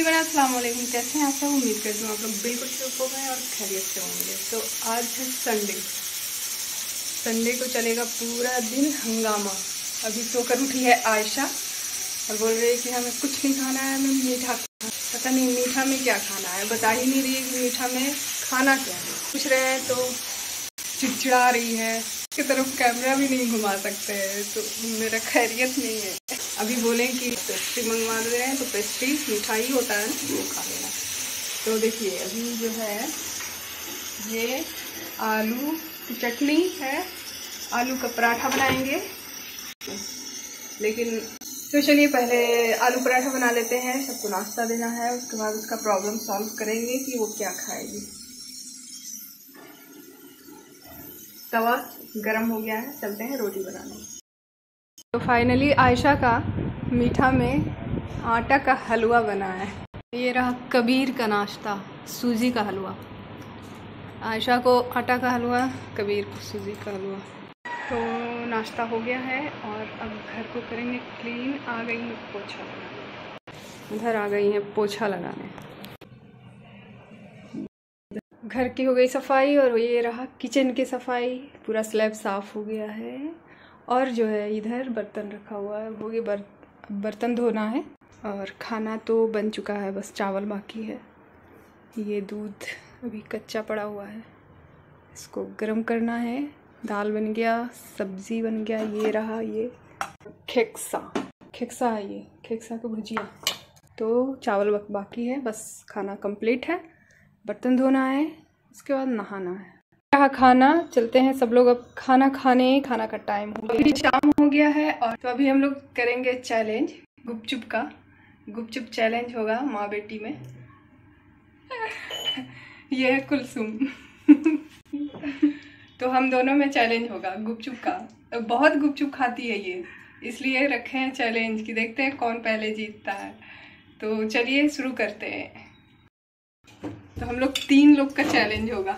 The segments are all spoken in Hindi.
एवरीवन अस्सलाम वालेकुम। कैसे हैं आप सब? उम्मीद करती हूँ आप लोग बिल्कुल ठीक होंगे और खैरियत से होंगे। तो आज है संडे। संडे को चलेगा पूरा दिन हंगामा। अभी सोकर उठी है आयशा और बोल रही है कि हमें कुछ नहीं खाना है, हमें मीठा खाना है। पता नहीं मीठा में क्या खाना है, बता ही नहीं रही है कि मीठा में खाना क्या है। पूछ रहे हैं तो चिड़चिड़ा रही है, उसकी तरफ कैमरा भी नहीं घुमा सकते हैं, तो मेरा खैरियत नहीं है। अभी बोले कि पेस्ट्री मंगवा दे रहे हैं, तो पेस्ट्री मिठाई होता है ना, वो खा लेना। तो देखिए अभी जो है ये आलू की चटनी है, आलू का पराठा बनाएंगे। लेकिन तो चलिए पहले आलू पराठा बना लेते हैं, सबको नाश्ता देना है, उसके बाद उसका प्रॉब्लम सॉल्व करेंगे कि वो क्या खाएगी। तवा गर्म हो गया है, चलते हैं रोटी बनाने। तो फाइनली आयशा का मीठा में आटा का हलवा बना है। ये रहा कबीर का नाश्ता, सूजी का हलवा। आयशा को आटा का हलवा, कबीर को सूजी का हलवा। तो नाश्ता हो गया है और अब घर को करेंगे क्लीन। आ गई है पोछा लगाने, घर आ गई है पोछा लगाने। घर की हो गई सफाई और ये रहा किचन की सफाई। पूरा स्लैब साफ़ हो गया है और जो है इधर बर्तन रखा हुआ है, वो ये बर्तन धोना है। और खाना तो बन चुका है, बस चावल बाकी है। ये दूध अभी कच्चा पड़ा हुआ है, इसको गर्म करना है। दाल बन गया, सब्ज़ी बन गया। ये रहा ये खेक्सा है, ये खेक्सा का भुजिया। तो चावल बाकी है, बस खाना कंप्लीट है। बर्तन धोना है, उसके बाद नहाना है। खाना चलते हैं सब लोग अब खाना खाने। खाना का टाइम हो गया, शाम हो गया है। और तो अभी हम लोग करेंगे चैलेंज गुपचुप का। गुपचुप चैलेंज होगा माँ बेटी में। यह है कुलसुम। तो हम दोनों में चैलेंज होगा गुपचुप का। बहुत गुपचुप खाती है ये, इसलिए रखे हैं चैलेंज कि देखते हैं कौन पहले जीतता है। तो चलिए शुरू करते हैं। तो हम लोग तीन लोग का चैलेंज होगा,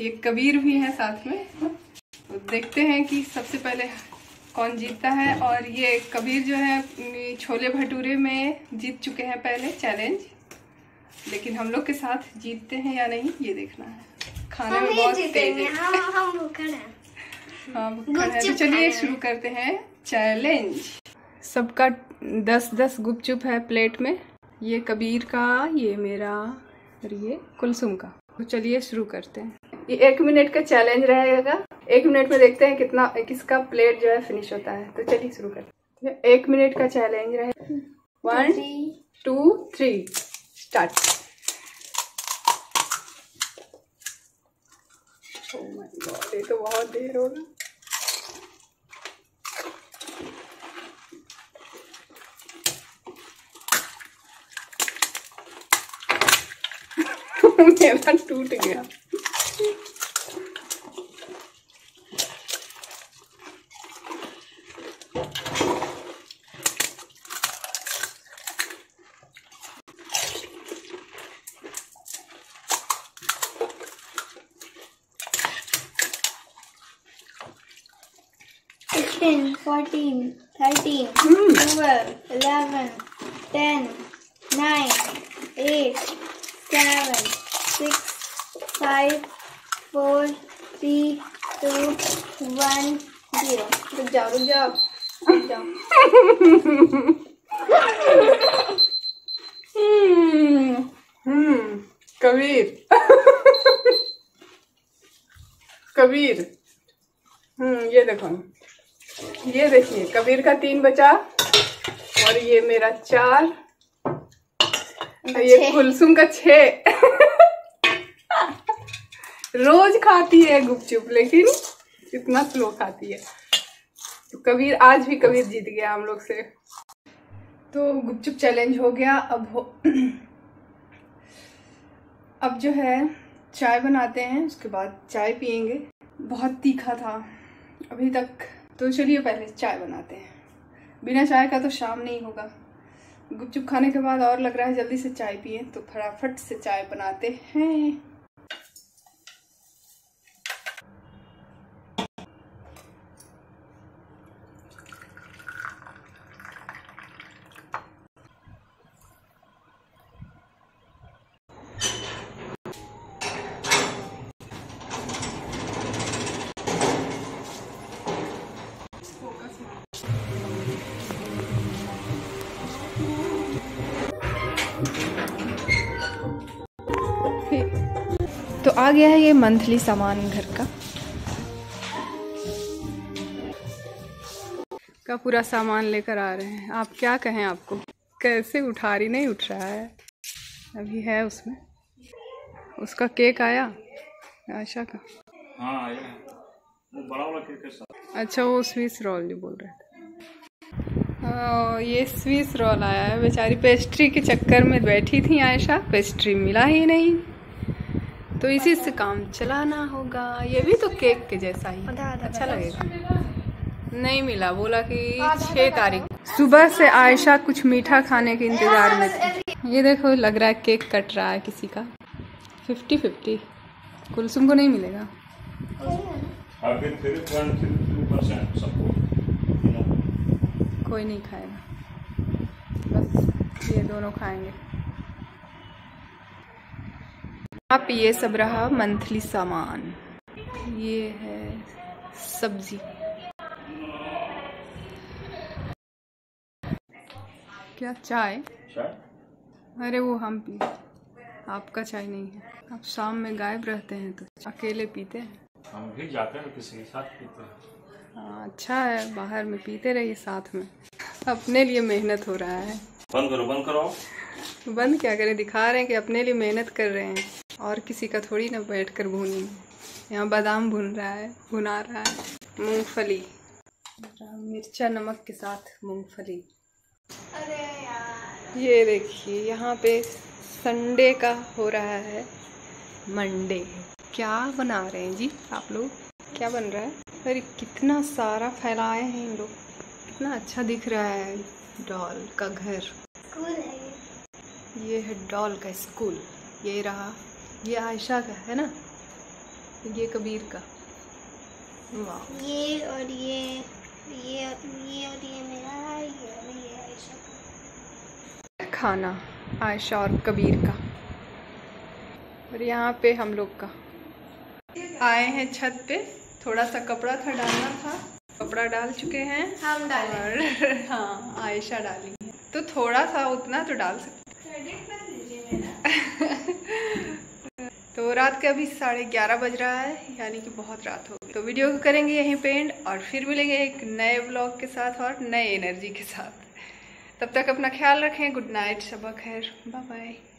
ये कबीर भी है साथ में। तो देखते हैं कि सबसे पहले कौन जीतता है। और ये कबीर जो है छोले भटूरे में जीत चुके हैं पहले चैलेंज, लेकिन हम लोग के साथ जीतते हैं या नहीं ये देखना है। खाने में बहुत तेज है। हम भूखा हैं। हाँ भूखा है। तो चलिए शुरू करते हैं चैलेंज। सबका 10-10 गुपचुप है प्लेट में, ये कबीर का, ये मेरा और ये कुलसुम का। तो चलिए शुरू करते हैं। ये 1 मिनट का चैलेंज रहेगा। 1 मिनट में देखते हैं कितना किसका प्लेट जो है फिनिश होता है। तो चलिए शुरू करते हैं। 1 मिनट का चैलेंज रहेगा। 1 2 3 स्टार्ट। ओह माय गॉड, ये तो बहुत देर होगा। मेरा टूट गया। Ten, 14, 13, 12, 11, 10, 9, 8, 7, 6, 5, 4, 3, 2, 1, 0. रुक जाओ। कबीर, ये देखो, ये देखिए कबीर का 3 बचा और ये मेरा 4 और ये कुलसुम का 6। रोज खाती है गुपचुप, लेकिन इतना स्लो खाती है। तो कबीर आज भी कबीर जीत गया हम लोग से। तो गुपचुप चैलेंज हो गया। अब जो है चाय बनाते हैं, उसके बाद चाय पियेंगे। बहुत तीखा था अभी तक। तो चलिए पहले चाय बनाते हैं, बिना चाय का तो शाम नहीं होगा। गुपचुप खाने के बाद और लग रहा है जल्दी से चाय पिए, तो फटाफट से चाय बनाते हैं। तो आ गया है ये मंथली सामान घर का पूरा सामान लेकर आ रहे हैं। आप क्या कहें, आपको कैसे उठा रही, नहीं उठ रहा है अभी है उसमें। उसका केक आया आशा का? हाँ आया वो बड़ा वाला केक के साथ। अच्छा वो स्विस रोल जो बोल रहे थे, ये स्विस रोल आया है। बेचारी पेस्ट्री के चक्कर में बैठी थी आयशा, पेस्ट्री मिला ही नहीं तो इसी से काम चलाना होगा। ये भी तो केक के जैसा ही अच्छा लगेगा। नहीं मिला, बोला कि 6 तारीख। सुबह से आयशा कुछ मीठा खाने के इंतजार में थी। ये देखो लग रहा है केक कट रहा है किसी का। 50-50 कुलसुम को नहीं मिलेगा। कोई नहीं खाएगा, बस ये दोनों खाएंगे। आप ये सब रहा मंथली सामान। ये है सब्जी, क्या चाय? अरे वो हम पीते, आपका चाय नहीं है। आप शाम में गायब रहते हैं तो अकेले पीते हैं। हम भी जाते हैं किसी के साथ पीते हैं। हाँ अच्छा है, बाहर में पीते रहिए साथ में। अपने लिए मेहनत हो रहा है। बंद करो, बंद करो। बंद क्या करें, दिखा रहे हैं कि अपने लिए मेहनत कर रहे हैं और किसी का थोड़ी ना बैठ कर भूनी। यहाँ बादाम भून रहा है, भुना रहा है। मूँगफली मिर्चा नमक के साथ मूँगफली। अरे यार ये देखिए यहाँ पे संडे का हो रहा है मंडे। क्या बना रहे हैं जी आप लोग, क्या बन रहा है? अरे कितना सारा फैलाए हैं इन लोग, कितना अच्छा दिख रहा है। डॉल का घर, स्कूल है ये है डॉल का स्कूल। ये रहा, ये आयशा का है ना, ये कबीर का। वाह, ये और ये, ये और ये और ये मेरा है, ये आयशा का। खाना आयशा और कबीर का, और यहाँ पे हम लोग का। आए हैं छत पे, थोड़ा सा कपड़ा था डालना था, कपड़ा डाल चुके हैं हम डाले। हाँ आयशा डाली है तो थोड़ा सा उतना तो डाल सकते। तो रात के अभी 11:30 बज रहा है, यानी कि बहुत रात हो गई। तो वीडियो को करेंगे यहीं पे एंड और फिर मिलेंगे एक नए व्लॉग के साथ और नए एनर्जी के साथ। तब तक अपना ख्याल रखें। गुड नाइट, शब खैर, बाय बाय।